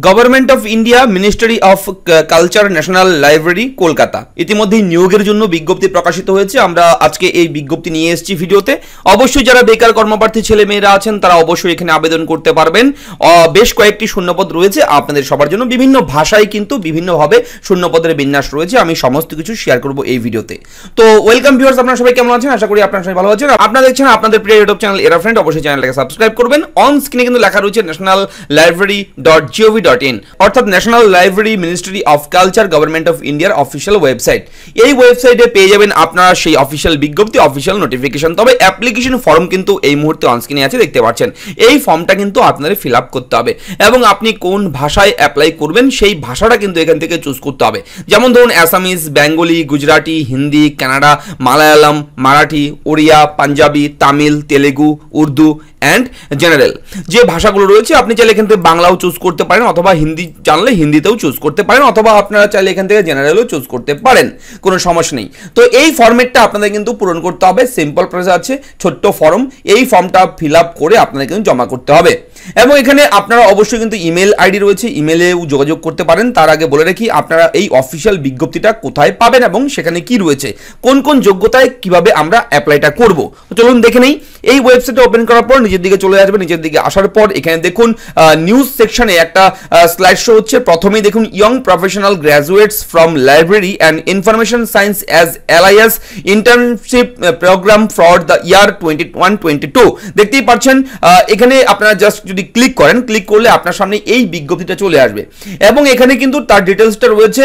Government of India ministry of culture national library Kolkata इतिमध्ये नियोगের জন্য বিজ্ঞপ্তি প্রকাশিত হয়েছে। আমরা আজকে এই বিজ্ঞপ্তি নিয়ে এসেছি ভিডিওতে। অবশ্যই যারা বেকার কর্মপ্রার্থী ছেলে মেয়েরা আছেন তারা অবশ্যই এখানে আবেদন করতে পারবেন। বেশ কয়েকটি শূন্যপদ রয়েছে আপনাদের সবার জন্য, বিভিন্ন ভাষায় কিন্তু বিভিন্ন ভাবে শূন্যপদের বিন্যাস রয়েছে। আমি সমস্ত কিছু শেয়ার করব এই ভিডিওতে। তো ওয়েলকাম ভিউয়ার্স, আপনারা সবাই কেমন আছেন? আশা করি আপনারা সবাই ভালো আছেন। আপনারা দেখছেন আপনাদের প্রিয় ইউটিউব চ্যানেল এরা ফ্রেন্ড। অবশ্যই চ্যানেলটাকে সাবস্ক্রাইব করবেন। অন স্ক্রিনে কিন্তু লেখা রয়েছে nationallibrary.gov অর্থাৎ national library ministry of culture government of ইন্ডিয়ার অফিসিয়াল ওয়েবসাইট। এই ওয়েবসাইটে পেয়ে যাবেন আপনারা সেই অফিসিয়াল বিজ্ঞপ্তি, অফিসিয়াল নোটিফিকেশন। তবে অ্যাপ্লিকেশন ফর্ম কিন্তু এই মুহূর্তে অনস্ক্রিনে আছে, দেখতে পাচ্ছেন। এই ফর্মটা কিন্তু আপনাদের ফিল আপ করতে হবে এবং আপনি কোন ভাষায় অ্যাপ্লাই করবেন সেই ভাষাটা কিন্তু এখান থেকে চুজ করতে হবে। যেমন ধরুন অ্যাসামিস, বেঙ্গলি, গুজরাটি, হিন্দি, কানাডা, মালায়ালাম, মারাঠি, ওড়িয়া, পাঞ্জাবি, তামিল, তেলেগু, উর্দু অ্যান্ড জেনারেল যে ভাষাগুলো রয়েছে আপনি চাইলে এখান থেকে বাংলাও চুজ করতে পারেন, অথবা হিন্দি জানলে হিন্দিতেও চুজ করতে পারেন, অথবা আপনারা চাইলে এখান থেকে জেনারেলও চুজ করতে পারেন, কোনো সমস্যা নেই। তো এই ফর্মেটটা আপনাদের কিন্তু পূরণ করতে হবে। সিম্পল প্রসেস আছে, ছোট্ট ফর্ম। এই ফর্মটা ফিল আপ করে আপনাদের কিন্তু জমা করতে হবে এবং এখানে আপনারা অবশ্যই কিন্তু ইমেল আইডি রয়েছে, ইমেলেও যোগাযোগ করতে পারেন। তার আগে বলে রাখি আপনারা এই অফিসিয়াল বিজ্ঞপ্তিটা কোথায় পাবেন এবং সেখানে কি রয়েছে, কোন কোন যোগ্যতায় কিভাবে আমরা অ্যাপ্লাইটা করব। চলুন দেখে নেই। এই ওয়েবসাইট ওপেন করার পর নিজের দিকে চলে আসবেন। নিজের দিকে আসার পর এখানে দেখুন নিউজ সেকশনে একটা স্লাইড শো হচ্ছে। প্রথমেই দেখুন young professional graduates from library and information science as LIS internship programme for the year 2021-22। দেখতেই পাচ্ছেন এখানে আপনারা জাস্ট যদি ক্লিক করেন, ক্লিক করলে আপনার সামনে এই বিজ্ঞপ্তিটা চলে আসবে এবং এখানে কিন্তু তার ডিটেলসটা রয়েছে।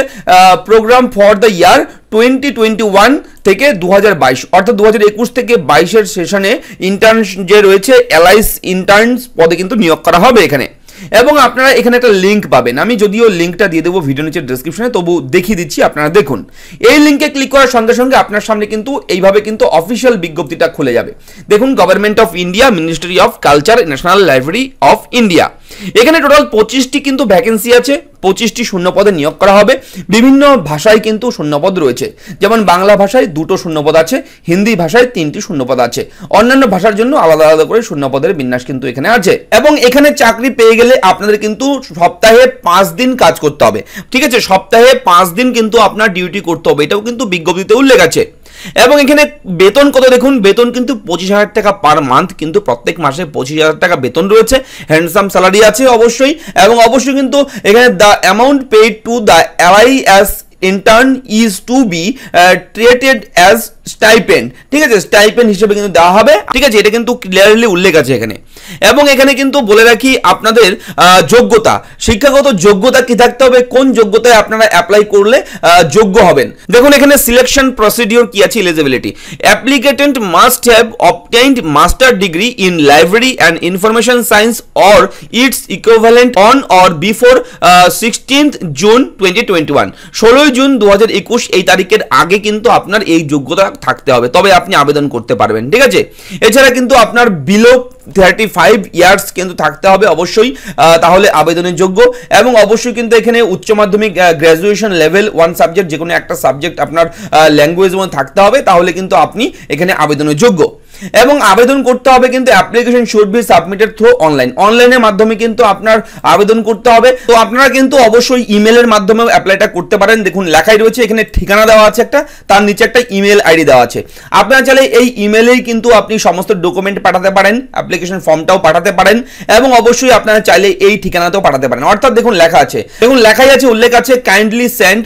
প্রোগ্রাম ফর দ্য ইয়ার 2021 থেকে 2022 অর্থাৎ 2021 থেকে 22 এর সেশনে ইন্টার্ন যে রয়েছে LIS ইন্টার্নস পদে কিন্তু নিয়োগ করা হবে এখানে। এবং আপনারা এখানে একটা লিঙ্ক পাবেন, আমি যদিও লিঙ্কটা দিয়ে দেবো ভিডিও নিচের ডেসক্রিপশনে, তবু দেখিয়ে দিচ্ছি, আপনারা দেখুন। এই লিঙ্কে ক্লিক করার সঙ্গে সঙ্গে আপনার সামনে কিন্তু এইভাবে কিন্তু অফিসিয়াল বিজ্ঞপ্তিটা খুলে যাবে। দেখুন government of India ministry of culture national library of India. এখানে টোটাল 25টি কিন্তু ভ্যাকেন্সি আছে, 25টি শূন্যপদে নিয়োগ করা হবে। বিভিন্ন ভাষায় কিন্তু শূন্যপদ রয়েছে, যেমন বাংলা ভাষায় 2টো শূন্যপদ আছে, হিন্দি ভাষায় 3টি শূন্যপদ আছে, অন্যান্য ভাষার জন্য আলাদা আলাদা করে শূন্যপদের বিন্যাস কিন্তু এখানে আছে। এবং এখানে চাকরি পেয়ে গেলে আপনাদের কিন্তু সপ্তাহে 5 দিন কাজ করতে হবে, ঠিক আছে? সপ্তাহে 5 দিন কিন্তু আপনার ডিউটি করতে হবে, এটাও কিন্তু বিজ্ঞপ্তিতে উল্লেখ আছে। এবং এখানে বেতন কত দেখুন, বেতন কিন্তু 25,000 টাকা পার মান্থ, কিন্তু প্রত্যেক মাসে 25,000 টাকা বেতন রয়েছে। হ্যান্ডসাম স্যালারি আছে অবশ্যই। এবং অবশ্যই কিন্তু এখানে the amount paid to the LIS intern is to be treated as stipend, ঠিক আছে? স্টাইপেন্ড হিসেবে কিন্তু দেওয়া হবে, ঠিক আছে? এটা কিন্তু ক্লিয়ারলি উল্লেখ আছে এখানে। এবং এখানে কিন্তু বলে রাখি আপনাদের যোগ্যতা, শিক্ষাগত যোগ্যতা কি থাকতে হবে, কোন যোগ্যতায় আপনারা অ্যাপ্লাই করলে যোগ্য হবেন। দেখুন এখানে সিলেকশন প্রসিডিওর কি আছে, eligibility. Applicant must have obtained master degree in library and information science or its equivalent on or before 16 June 2021, 16 June 2021 এই তারিখের আগে কিন্তু আপনার এই যোগ্যতা থাকতে হবে, তবে আপনি আবেদন করতে পারবেন, ঠিক আছে? এছাড়া কিন্তু আপনার বিলো 35 ইয়ার্স কিন্তু থাকতে হবে অবশ্যই, তাহলে আবেদনের যোগ্য। এবং অবশ্যই কিন্তু এখানে উচ্চ মাধ্যমিক গ্র্যাজুয়েশন লেভেল 1 সাবজেক্ট, যে কোনো একটা সাবজেক্ট আপনার ল্যাঙ্গুয়েজ মধ্যে থাকতে হবে, তাহলে কিন্তু আপনি এখানে আবেদনের যোগ্য। এবং আবেদন করতে হবে কিন্তু application should be submitted through online, অনলাইনের মাধ্যমে কিন্তু আপনার আবেদন করতে হবে। তো আপনারা কিন্তু অবশ্যই ইমেলের মাধ্যমে অ্যাপ্লাইটা করতে পারেন। দেখুন লেখাই রয়েছে এখানে, ঠিকানা দেওয়া আছে একটা, তার নিচে একটা ইমেল আইডি দেওয়া আছে। আপনারা চাইলে এই ইমেলেই কিন্তু আপনি সমস্ত ডকুমেন্ট পাঠাতে পারেন, অ্যাপ্লিকেশন ফর্মটাও পাঠাতে পারেন এবং অবশ্যই আপনারা চাইলে এই ঠিকানাতেও পাঠাতে পারেন। অর্থাৎ দেখুন লেখা আছে, দেখুন লেখাই আছে, উল্লেখ আছে kindly send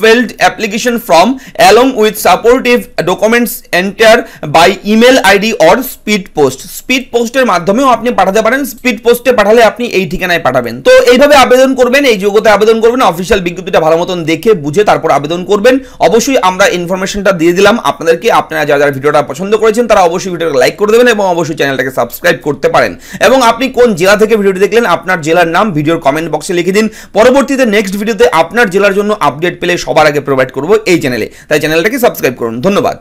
filled application form along with supportive documents enter by email ID or speed post. Speed পোস্টের মাধ্যমেও আপনি পাঠাতে পারেন, স্পিড পোস্টে পাঠালে আপনি এই ঠিকানায় পাঠাবেন। তো এইভাবে আবেদন করবেন, এই যোগ্যতা আবেদন করবেন, অফিসিয়াল বিজ্ঞপ্তিটা ভালো মতন দেখে বুঝে তারপর আবেদন করবেন। অবশ্যই আমরা ইনফরমেশনটা দিয়ে দিলাম আপনাদেরকে। আপনারা যারা যারা ভিডিওটা পছন্দ করেছেন তারা অবশ্যই ভিডিওটা লাইক করে দেবেন এবং অবশ্যই চ্যানেলটাকে সাবস্ক্রাইব করতে পারেন। এবং আপনি কোন জেলা থেকে ভিডিওটি দেখলেন আপনার জেলার নাম ভিডিওর কমেন্ট বক্সে লিখে দিন। পরবর্তীতে নেক্সট ভিডিওতে আপনার জেলার জন্য আপডেট পেলে সবার আগে প্রোভাইড করবো এই চ্যানেলে, তাই চ্যানেলটাকে সাবস্ক্রাইব করুন। ধন্যবাদ।